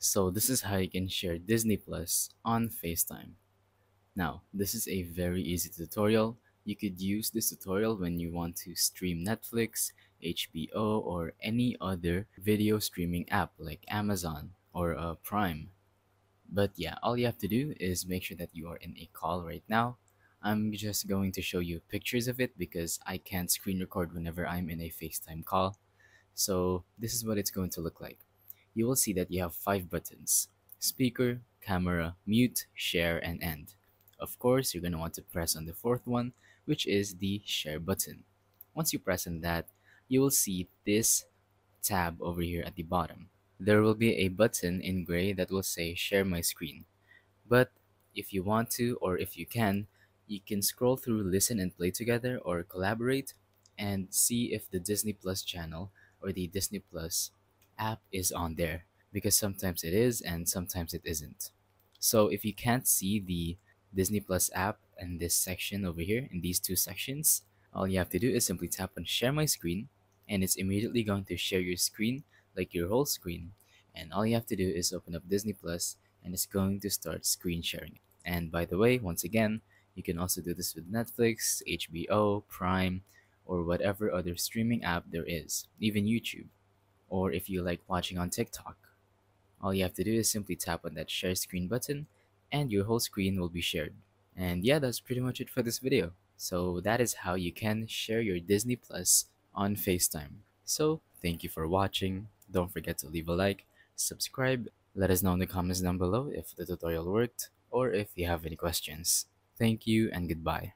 So this is how you can share Disney Plus on FaceTime. Now, this is a very easy tutorial. You could use this tutorial when you want to stream Netflix, HBO, or any other video streaming app like Amazon or Prime. But yeah, all you have to do is make sure that you are in a call right now. I'm just going to show you pictures of it because I can't screen record whenever I'm in a FaceTime call. So this is what it's going to look like. You will see that you have 5 buttons: speaker, camera, mute, share, and end. Of course, you're going to want to press on the 4th one, which is the share button. Once you press on that, you will see this tab over here at the bottom. There will be a button in gray that will say share my screen. But if you want to, or if you can scroll through listen and play together or collaborate and see if the Disney Plus channel or the Disney Plus app is on there, because sometimes it is and sometimes it isn't. So if you can't see the Disney Plus app in this section over here, in these two sections, all you have to do is simply tap on share my screen, and it's immediately going to share your screen, like your whole screen. And all you have to do is open up Disney Plus, and it's going to start screen sharing. And by the way, once again, you can also do this with Netflix, HBO, Prime, or whatever other streaming app there is, even YouTube, or if you like watching on TikTok. All you have to do is simply tap on that share screen button and your whole screen will be shared. And yeah, that's pretty much it for this video. So that is how you can share your Disney Plus on FaceTime. So thank you for watching. Don't forget to leave a like, subscribe, let us know in the comments down below if the tutorial worked or if you have any questions. Thank you and goodbye.